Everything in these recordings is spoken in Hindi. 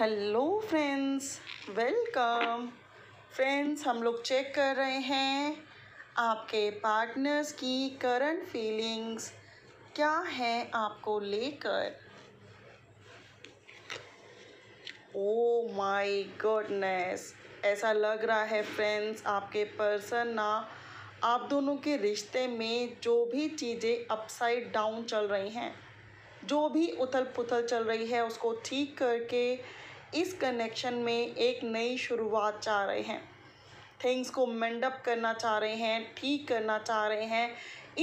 Hello friends, welcome friends. हम लोग चेक कर रहे हैं आपके पार्टनर्स की करंट फीलिंग्स क्या हैं आपको लेकर। ओ माय गॉडनेस, ऐसा लग रहा है फ्रेंड्स आपके पर्सन ना आप दोनों के रिश्ते में जो भी चीज़ें अपसाइड डाउन चल रही हैं, जो भी उथल पुथल चल रही है उसको ठीक करके इस कनेक्शन में एक नई शुरुआत चाह रहे हैं। थिंग्स को मेंड अप करना चाह रहे हैं, ठीक करना चाह रहे हैं,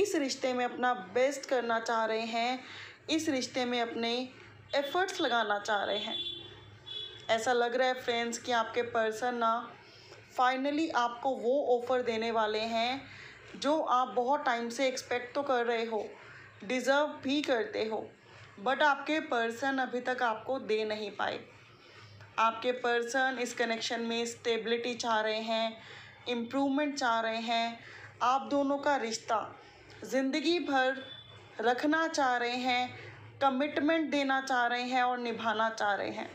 इस रिश्ते में अपना बेस्ट करना चाह रहे हैं, इस रिश्ते में अपने एफर्ट्स लगाना चाह रहे हैं। ऐसा लग रहा है फ्रेंड्स कि आपके पर्सन ना फाइनली आपको वो ऑफ़र देने वाले हैं जो आप बहुत टाइम से एक्सपेक्ट तो कर रहे हो, डिज़र्व भी करते हो, बट आपके पर्सन अभी तक आपको दे नहीं पाए। आपके पर्सन इस कनेक्शन में स्टेबिलिटी चाह रहे हैं, इम्प्रूवमेंट चाह रहे हैं, आप दोनों का रिश्ता ज़िंदगी भर रखना चाह रहे हैं, कमिटमेंट देना चाह रहे हैं और निभाना चाह रहे हैं।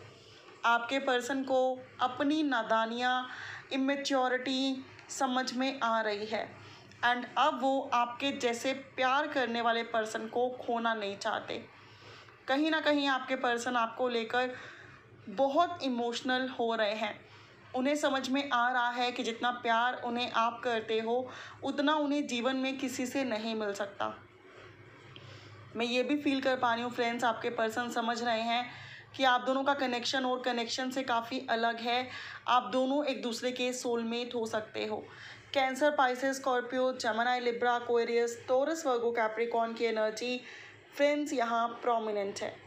आपके पर्सन को अपनी नादानियाँ, इमेच्योरिटी समझ में आ रही है एंड अब वो आपके जैसे प्यार करने वाले पर्सन को खोना नहीं चाहते। कहीं ना कहीं आपके पर्सन आपको लेकर बहुत इमोशनल हो रहे हैं। उन्हें समझ में आ रहा है कि जितना प्यार उन्हें आप करते हो उतना उन्हें जीवन में किसी से नहीं मिल सकता। मैं ये भी फील कर पा रही हूँ फ्रेंड्स, आपके पर्सन समझ रहे हैं कि आप दोनों का कनेक्शन और कनेक्शन से काफ़ी अलग है। आप दोनों एक दूसरे के सोलमेट हो सकते हो। Cancer, Pisces, Scorpio, Gemini, Libra, Aquarius, Taurus, Virgo, Capricorn की एनर्जी फ्रेंड्स यहाँ प्रोमिनेंट है।